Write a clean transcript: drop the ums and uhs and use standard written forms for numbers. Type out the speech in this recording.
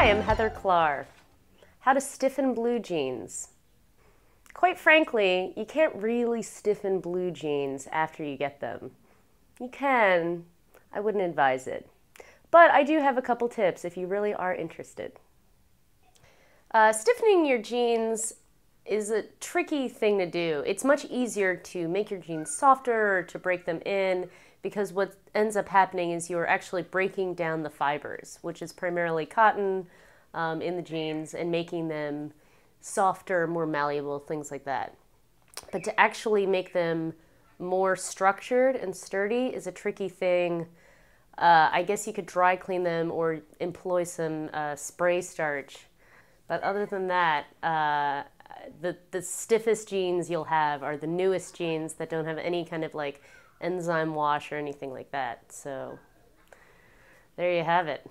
Hi, I'm Heather Klar. How to stiffen blue jeans. Quite frankly, you can't really stiffen blue jeans after you get them. You can, I wouldn't advise it. But I do have a couple tips if you really are interested. Stiffening your jeans is a tricky thing to do. It's much easier to make your jeans softer or to break them in, because what ends up happening is you are actually breaking down the fibers, which is primarily cotton in the jeans, and making them softer, more malleable, things like that. But to actually make them more structured and sturdy is a tricky thing. I guess you could dry clean them or employ some spray starch. But other than that, the stiffest jeans you'll have are the newest jeans that don't have any kind of like enzyme wash or anything like that. So there you have it.